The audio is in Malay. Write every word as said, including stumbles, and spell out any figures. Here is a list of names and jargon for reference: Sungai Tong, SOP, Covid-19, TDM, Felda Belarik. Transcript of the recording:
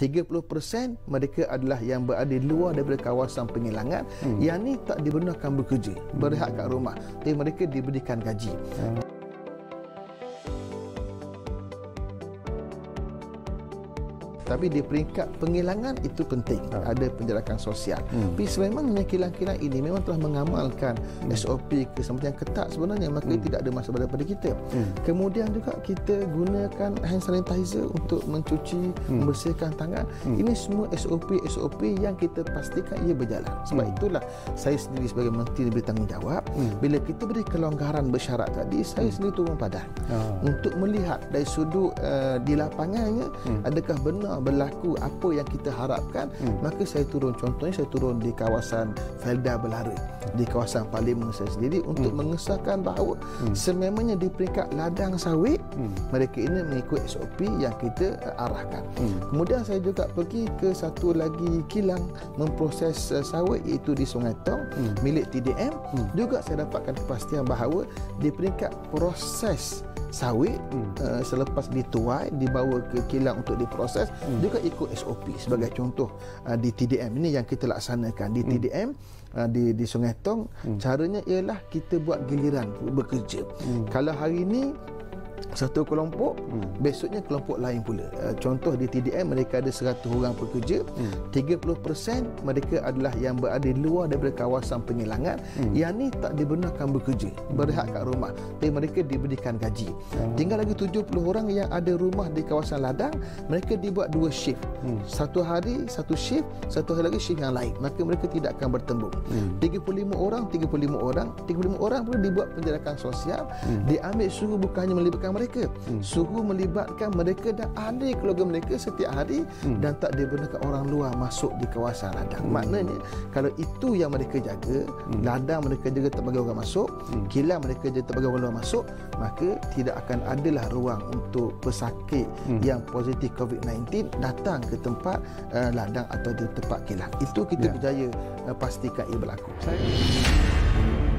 tiga puluh peratus mereka adalah yang berada di luar daripada kawasan pengilangan. Hmm. Yang ni tak dibenarkan bekerja, hmm. berehat kat rumah, tapi mereka diberikan gaji. Hmm. Tapi di peringkat penghilangan itu penting, ha. ada penjarakan sosial. Hmm. Tapi sememangnya kilang-kilang ini memang telah mengamalkan hmm. S O P ke sampai yang ketat sebenarnya, maka hmm. tidak ada masalah daripada kita. Hmm. Kemudian juga kita gunakan hand sanitizer untuk mencuci, hmm. membersihkan tangan. Hmm. Ini semua S O P S O P yang kita pastikan ia berjalan. Sebab hmm. itulah saya sendiri sebagai menteri diberi tanggungjawab. Hmm. Bila kita beri kelonggaran bersyarat tadi, saya hmm. sendiri turun padan ha. untuk melihat dari sudut uh, di lapangannya, hmm. adakah benar berlaku apa yang kita harapkan. hmm. Maka saya turun, contohnya saya turun di kawasan Felda Belarik, di kawasan Parlimen saya sendiri, untuk hmm. mengesahkan bahawa hmm. sememangnya di peringkat ladang sawit, hmm. mereka ini mengikut S O P yang kita arahkan. hmm. Kemudian saya juga pergi ke satu lagi kilang memproses sawit, iaitu di Sungai Tong, hmm. milik T D M. hmm. Juga saya dapatkan kepastian bahawa di peringkat proses sawit, hmm. uh, selepas dituai dibawa ke kilang untuk diproses, hmm. juga ikut S O P. Sebagai contoh, uh, di T D M ini yang kita laksanakan di hmm. T D M uh, di di Sungai Tong, hmm. caranya ialah kita buat giliran bekerja. hmm. Kalau hari ini satu kelompok, hmm. besoknya kelompok lain pula. Contoh di T D M mereka ada seratus orang pekerja, hmm. tiga puluh peratus mereka adalah yang berada di luar daripada kawasan pengilangan. hmm. Yang ni tak dibenarkan bekerja, berehat kat rumah, tapi mereka diberikan gaji. hmm. Tinggal lagi tujuh puluh orang yang ada rumah di kawasan ladang, mereka dibuat dua shift, hmm. satu hari satu shift, satu hari lagi shift yang lain, maka mereka tidak akan bertembung. hmm. tiga puluh lima orang tiga puluh lima orang tiga puluh lima orang pun dibuat penjarakan sosial. hmm. Diambil suhu bukannya melibatkan mereka, hmm. suruh melibatkan mereka dan ahli keluarga mereka setiap hari, hmm. dan tak dibenarkan orang luar masuk di kawasan ladang. hmm. Maknanya kalau itu yang mereka jaga, hmm. ladang mereka jaga tak bagi orang masuk, hmm. kilang mereka jaga tak bagi orang luar masuk, maka tidak akan adalah ruang untuk pesakit hmm. yang positif COVID sembilan belas datang ke tempat uh, ladang atau di tempat kilang. Itu kita ya. berjaya uh, pastikan ia berlaku. Saya...